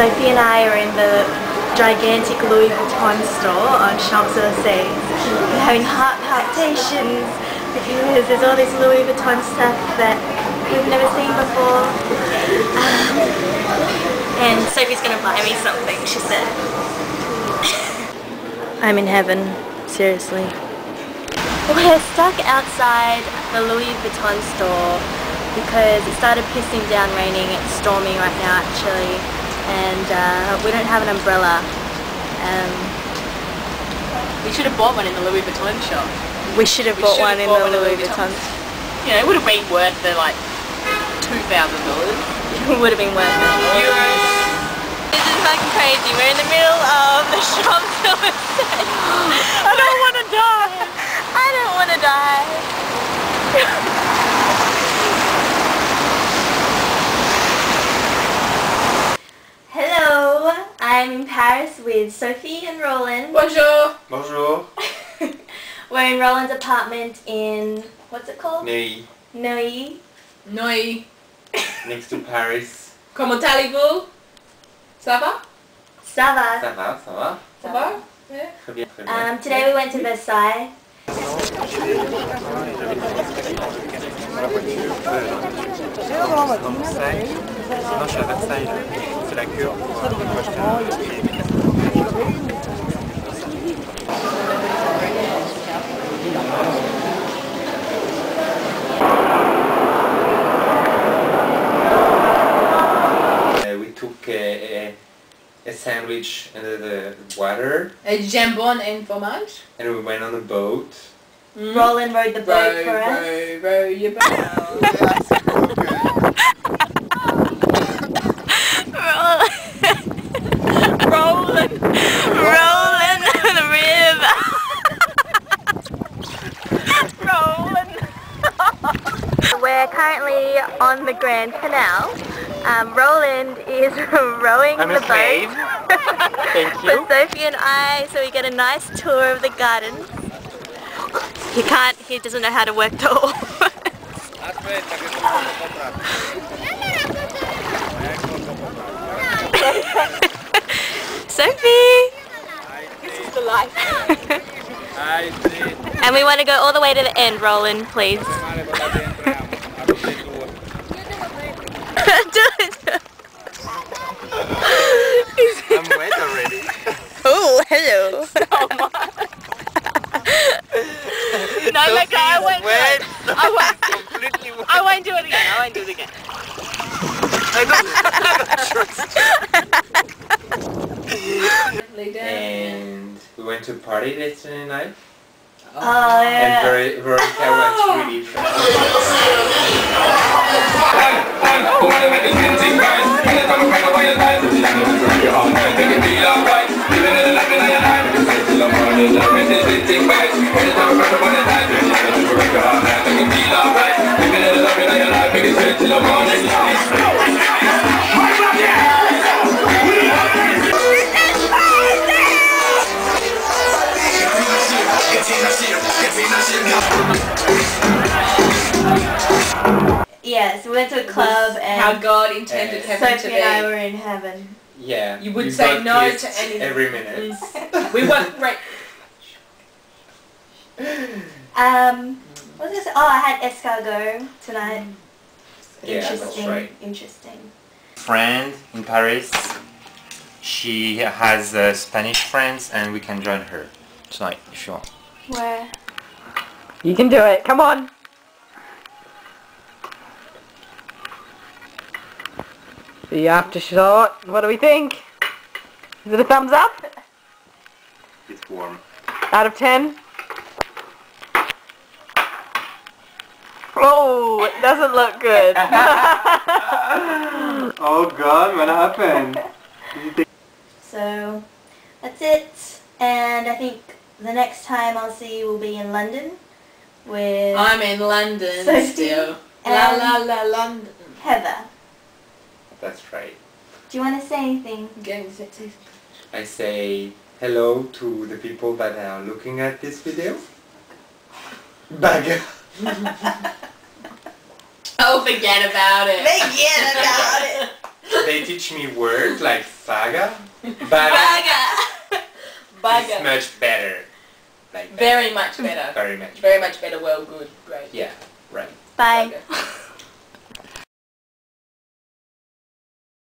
Sophie and I are in the gigantic Louis Vuitton store on Champs-Élysées. We're having heart palpitations because there's all this Louis Vuitton stuff that we've never seen before. And Sophie's going to buy me something, she said. I'm in heaven, seriously. We're stuck outside the Louis Vuitton store because it started pissing down raining. It's storming right now actually, and we don't have an umbrella. We should have bought one in the Louis Vuitton shop. We should have bought one in the Louis Vuitton. You know, it would have been worth the like $2,000. It would have been worth it. Euros. This is fucking crazy. We're in the middle of the Champs-Élysées. I don't want to die. I don't want to die. Hello, I'm in Paris with Sophie and Roland. Bonjour. Bonjour. We're in Roland's apartment in, what's it called? Neuilly. Neuilly. Neuilly. Next to Paris. Comment allez-vous? Ça va? Ça va. Ça va, ça va. Ça va? Yeah. Très bien, très bien. Today we went to Versailles. Non, je suis à Versailles, c'est la cure. We took a sandwich and the water. A jambon and fromage. And we went on a boat. Mm. Roland rode the boat for us. Row your boat. Roland. Roland in the river. Roland. We're currently on the Grand Canal. Roland is rowing the boat for Sophie and I, so we get a nice tour of the garden. He can't, he doesn't know how to work the oars. Sophie! This is the life. And we want to go all the way to the end, Roland, please. I'm wet already. Oh, hello. So much. No, like I won't. Wet. I won't do it again. I won't do it again. I don't. And we went to a party yesterday night. Oh yeah. And Veronica went really Yes, we went to a club and how God intended heaven to be. Sophie and I were in heaven. Yeah. You would say no to anything. Every minute. We weren't right. What was I gonna say? Oh, I had escargot tonight. Yeah, that's right. Interesting. Friend in Paris. She has Spanish friends and we can join her tonight if you want. Where? You can do it. Come on. The aftershot. What do we think? Is it a thumbs up? It's warm. Out of 10? Oh, it doesn't look good. Oh God, what happened? So, that's it. And I think the next time I'll see you will be in London. With I'm in London Sophie still. La la la London. Heather. That's right. Do you want to say anything? I say hello to the people that are looking at this video. Bagger. Oh, forget about it. Forget about it. They teach me words like saga, but it's much better. Like very much better. Very much better. Well, good, great. Yeah, right. Bye.